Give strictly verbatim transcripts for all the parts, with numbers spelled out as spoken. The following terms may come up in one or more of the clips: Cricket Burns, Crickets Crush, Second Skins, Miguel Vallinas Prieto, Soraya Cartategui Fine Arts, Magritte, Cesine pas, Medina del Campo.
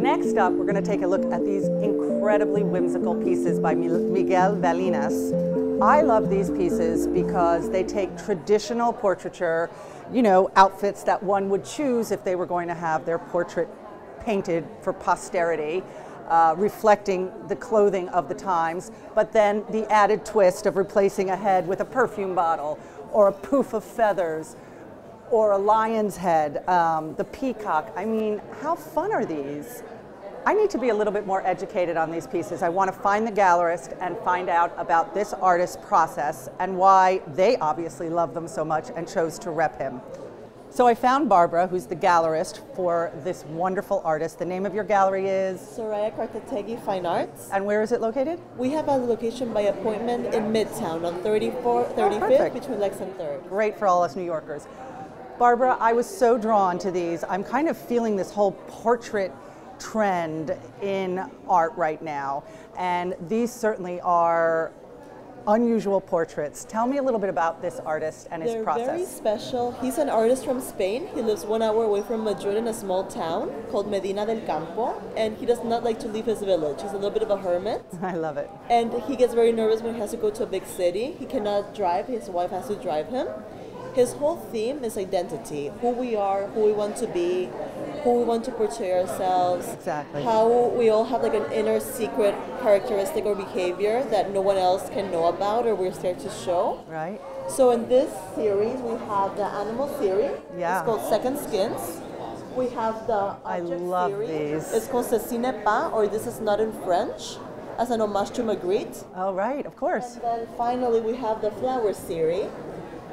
Next up, we're going to take a look at these incredibly whimsical pieces by Miguel Vallinas. I love these pieces because they take traditional portraiture, you know, outfits that one would choose if they were going to have their portrait painted for posterity, uh, reflecting the clothing of the times, but then the added twist of replacing a head with a perfume bottle or a poof of feathers, or a lion's head, um, the peacock. I mean, how fun are these? I need to be a little bit more educated on these pieces. I want to find the gallerist and find out about this artist's process and why they obviously love them so much and chose to rep him. So I found Barbara, who's the gallerist for this wonderful artist. The name of your gallery is? Soraya Cartategui Fine Arts. And where is it located? We have a location by appointment in Midtown on thirty-fourth, thirty-fifth, between Lex and third. Great for all us New Yorkers. Barbara, I was so drawn to these. I'm kind of feeling this whole portrait trend in art right now, and these certainly are unusual portraits. Tell me a little bit about this artist and his They're process. They're very special. He's an artist from Spain. He lives one hour away from Madrid in a small town called Medina del Campo, and he does not like to leave his village. He's a little bit of a hermit. I love it. And he gets very nervous when he has to go to a big city. He cannot drive. His wife has to drive him. His whole theme is identity, who we are, who we want to be, who we want to portray ourselves, exactly. How we all have like an inner secret characteristic or behavior that no one else can know about or we're scared to show. Right. So in this series, we have the animal theory. Yeah. It's called Second Skins. We have the object I love theory. These. It's called Cesine pas, or This Is Not in French, as an homage to Magritte. Oh, right, of course. And then finally, we have the flower theory,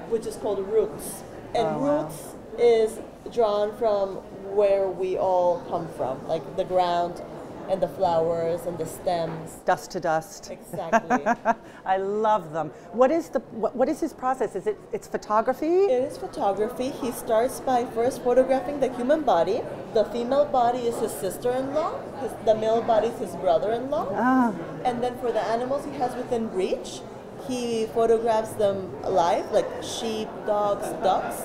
which is called Roots. And oh, wow. Roots is drawn from where we all come from, like the ground and the flowers and the stems. Dust to dust. Exactly. I love them. What is the what, what is his process? Is it it's photography? It is photography. He starts by first photographing the human body. The female body is his sister-in-law. His, the male body is his brother-in-law. Ah. And then for the animals he has within reach, he photographs them alive, like sheep, dogs, ducks.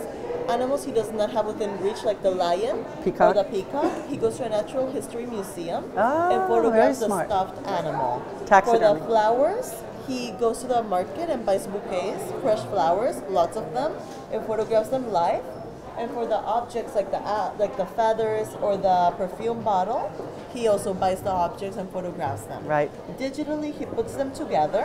Animals he does not have within reach, like the lion peacock. or the peacock. He goes to a natural history museum oh, and photographs the stuffed animal. Taxidermy. For the flowers, he goes to the market and buys bouquets, fresh flowers, lots of them, and photographs them live. And for the objects, like the uh, like the feathers or the perfume bottle, he also buys the objects and photographs them. Right. Digitally, he puts them together.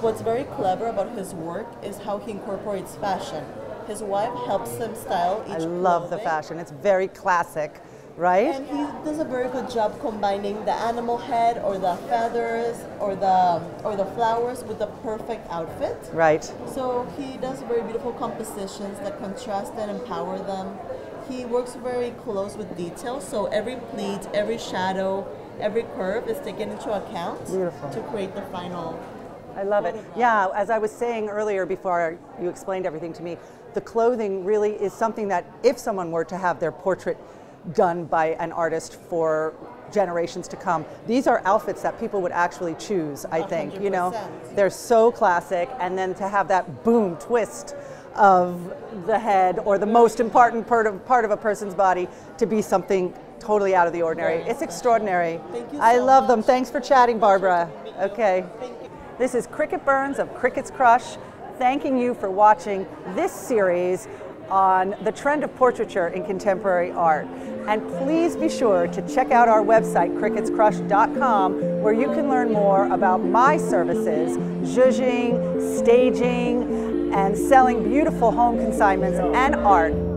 What's very clever about his work is how he incorporates fashion. His wife helps him style each I love clothing. The fashion. It's very classic, right? And he does a very good job combining the animal head or the feathers or the or the flowers with the perfect outfit. Right. So he does very beautiful compositions that contrast and empower them. He works very close with detail, so every pleat, every shadow, every curve is taken into account beautiful. To create the final. I love it. Yeah, as I was saying earlier before you explained everything to me, the clothing really is something that if someone were to have their portrait done by an artist for generations to come, these are outfits that people would actually choose, I think. one hundred percent. You know, they're so classic, and then to have that boom twist of the head or the most important part of, part of a person's body to be something totally out of the ordinary. Very it's special. Extraordinary. Thank you so I love much. Them. Thanks for chatting, Barbara. Okay. Thank you. This is Cricket Burns of Crickets Crush, thanking you for watching this series on the trend of portraiture in contemporary art. And please be sure to check out our website, crickets crush dot com, where you can learn more about my services, judging, staging, and selling beautiful home consignments and art.